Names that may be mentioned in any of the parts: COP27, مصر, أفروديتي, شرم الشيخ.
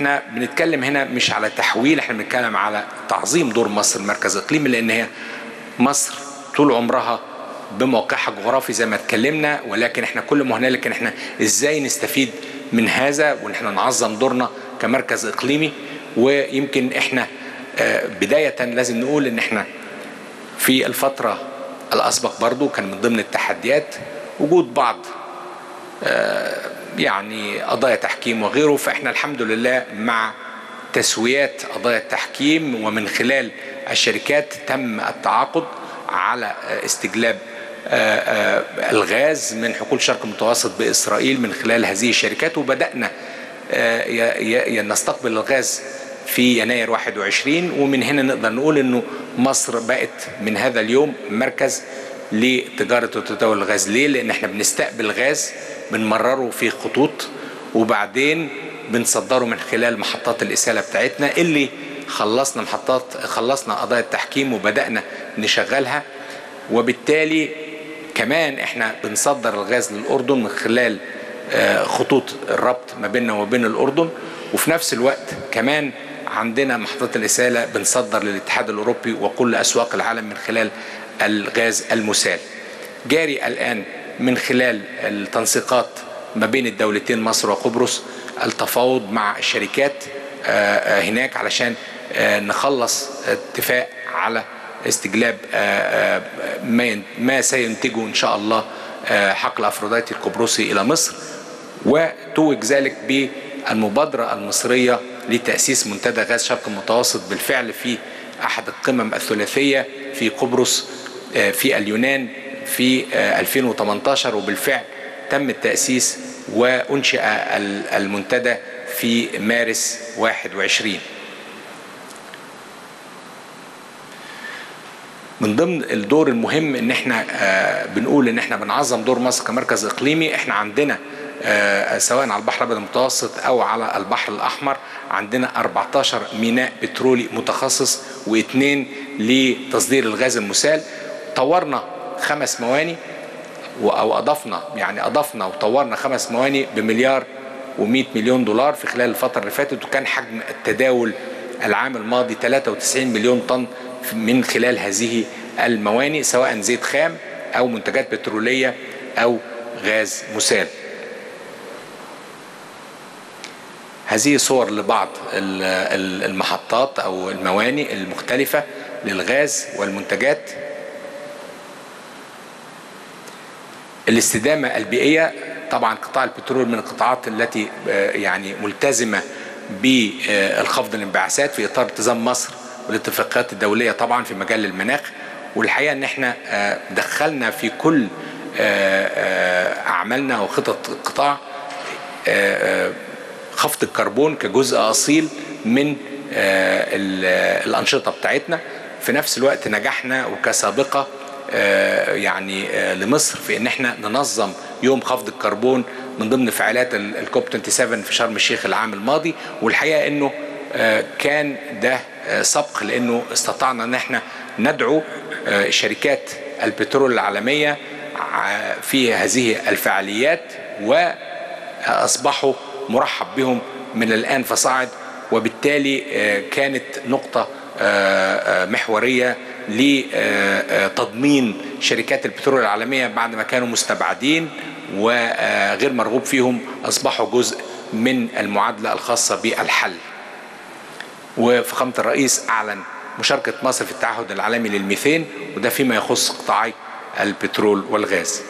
احنا بنتكلم هنا مش على تحويل، احنا بنتكلم على تعظيم دور مصر المركز الاقليمي، لان هي مصر طول عمرها بموقعها الجغرافي زي ما اتكلمنا، ولكن احنا كل ما هنالك ان احنا ازاي نستفيد من هذا وان احنا نعظم دورنا كمركز اقليمي. ويمكن احنا بداية لازم نقول ان احنا في الفترة الاسبق برضو كان من ضمن التحديات وجود بعض يعني قضايا تحكيم وغيره، فاحنا الحمد لله مع تسويات قضايا التحكيم ومن خلال الشركات تم التعاقد على استجلاب الغاز من حقول الشرق المتوسط بإسرائيل من خلال هذه الشركات، وبدأنا نستقبل الغاز في يناير 21، ومن هنا نقدر نقول انه مصر بقت من هذا اليوم مركز لتجارة وتداول الغاز. ليه؟ لان احنا بنستقبل غاز بنمرره في خطوط وبعدين بنصدره من خلال محطات الإسالة بتاعتنا اللي خلصنا قضايا التحكيم وبدأنا نشغلها، وبالتالي كمان احنا بنصدر الغاز للأردن من خلال خطوط الربط ما بيننا وبين الأردن، وفي نفس الوقت كمان عندنا محطات الإسالة بنصدر للاتحاد الأوروبي وكل أسواق العالم من خلال الغاز المسال. جاري الآن من خلال التنسيقات ما بين الدولتين مصر وقبرص التفاوض مع الشركات هناك علشان نخلص اتفاق على استجلاب ما سينتجه إن شاء الله حقل أفروديتي القبرصي إلى مصر، وتوج ذلك بالمبادرة المصرية لتأسيس منتدى غاز شرق المتوسط بالفعل في أحد القمم الثلاثية في قبرص في اليونان في 2018، وبالفعل تم التأسيس وأنشئ المنتدى في مارس 21. من ضمن الدور المهم ان احنا بنقول ان احنا بنعظم دور مصر كمركز اقليمي. احنا عندنا سواء على البحر الابيض المتوسط او على البحر الاحمر عندنا 14 ميناء بترولي متخصص واثنين لتصدير الغاز المسال. طورنا 5 مواني او اضفنا وطورنا 5 مواني ب$1.1 مليار في خلال الفتره اللي فاتت، وكان حجم التداول العام الماضي 93 مليون طن من خلال هذه الموانئ، سواء زيت خام أو منتجات بترولية أو غاز مسال. هذه صور لبعض المحطات أو الموانئ المختلفة للغاز والمنتجات. الاستدامة البيئية، طبعا قطاع البترول من القطاعات التي يعني ملتزمة بالخفض الانبعاثات في إطار التزام مصر والاتفاقيات الدولية طبعا في مجال المناخ. والحقيقة ان احنا دخلنا في كل اعمالنا وخطط القطاع خفض الكربون كجزء اصيل من الانشطة بتاعتنا. في نفس الوقت نجحنا وكسابقة يعني لمصر في ان احنا ننظم يوم خفض الكربون من ضمن فعاليات الكوب 27 في شرم الشيخ العام الماضي، والحقيقة انه كان ده سبق لأنه استطعنا أن احنا ندعو شركات البترول العالمية في هذه الفعاليات وأصبحوا مرحب بهم من الآن فصاعد، وبالتالي كانت نقطة محورية لتضمين شركات البترول العالمية بعد ما كانوا مستبعدين وغير مرغوب فيهم أصبحوا جزء من المعادلة الخاصة بالحل. وفخامة الرئيس أعلن مشاركة مصر في التعهد العالمي للميثان، وده فيما يخص قطاعي البترول والغاز.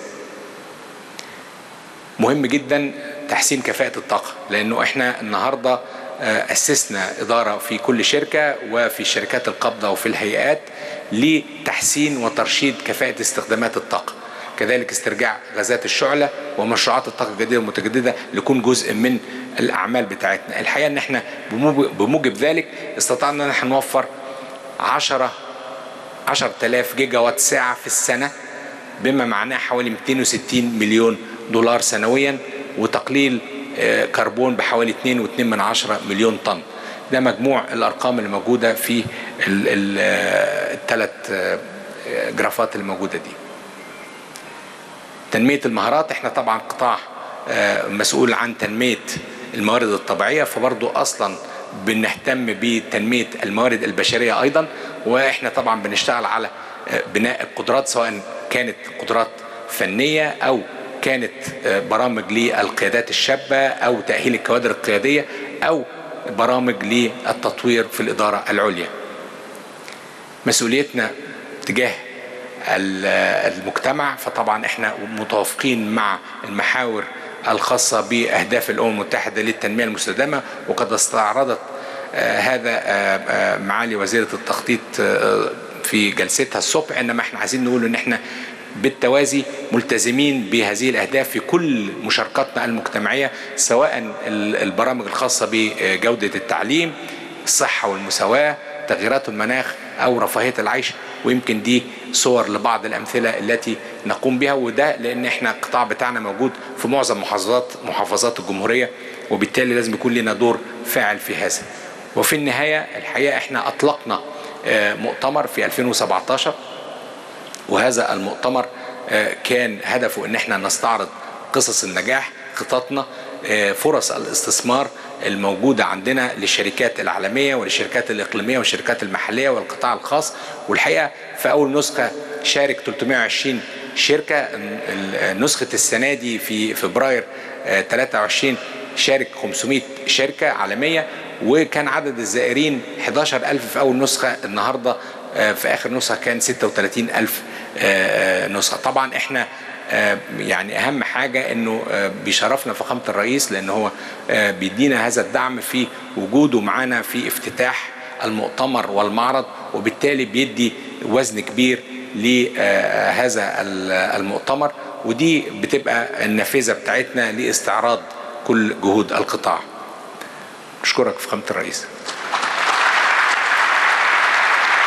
مهم جدا تحسين كفاءة الطاقة، لأنه احنا النهاردة أسسنا إدارة في كل شركة وفي الشركات القابضة وفي الهيئات لتحسين وترشيد كفاءة استخدامات الطاقة، كذلك استرجاع غازات الشعلة ومشروعات الطاقة الجديدة والمتجددة ليكون جزء من الأعمال بتاعتنا. الحقيقة إن إحنا بموجب ذلك استطعنا إن إحنا نوفر 10,000 جيجا وات ساعة في السنة، بما معناه حوالي $260 مليون سنويا، وتقليل كربون بحوالي 2.2 مليون طن. ده مجموع الأرقام اللي موجودة في الثلاث جرافات الموجودة دي. تنمية المهارات، احنا طبعا قطاع مسؤول عن تنمية الموارد الطبيعية، فبرضه أصلا بنهتم بتنمية الموارد البشرية أيضا. وإحنا طبعا بنشتغل على بناء القدرات، سواء كانت قدرات فنية أو كانت برامج للقيادات الشابة أو تأهيل الكوادر القيادية أو برامج للتطوير في الإدارة العليا. مسؤوليتنا تجاه المجتمع، فطبعا احنا متوافقين مع المحاور الخاصة بأهداف الأمم المتحدة للتنمية المستدامة، وقد استعرضت هذا معالي وزيرة التخطيط في جلستها الصبح. انما احنا عايزين نقول ان احنا بالتوازي ملتزمين بهذه الأهداف في كل مشاركاتنا المجتمعية، سواء البرامج الخاصة بجودة التعليم، الصحة والمساواة، تغييرات المناخ أو رفاهية العيش. ويمكن دي صور لبعض الأمثلة التي نقوم بها، وده لأن احنا القطاع بتاعنا موجود في معظم محافظات الجمهورية، وبالتالي لازم يكون لنا دور فاعل في هذا. وفي النهاية الحقيقة احنا أطلقنا مؤتمر في 2017، وهذا المؤتمر كان هدفه ان احنا نستعرض قصص النجاح، خططنا، فرص الاستثمار الموجودة عندنا للشركات العالمية وللشركات الإقليمية والشركات المحلية والقطاع الخاص. والحقيقة في أول نسخة شارك 320 شركة، نسخة السنة دي في فبراير 23 شارك 500 شركة عالمية، وكان عدد الزائرين 11000 في أول نسخة. النهاردة في آخر نسخة كان 36000 نسخة. طبعا احنا يعني أهم حاجة أنه بيشرفنا فخامة الرئيس، لأن هو بيدينا هذا الدعم في وجوده معنا في افتتاح المؤتمر والمعرض، وبالتالي بيدي وزن كبير لهذا المؤتمر، ودي بتبقى النافذة بتاعتنا لاستعراض كل جهود القطاع. أشكرك فخامة الرئيس.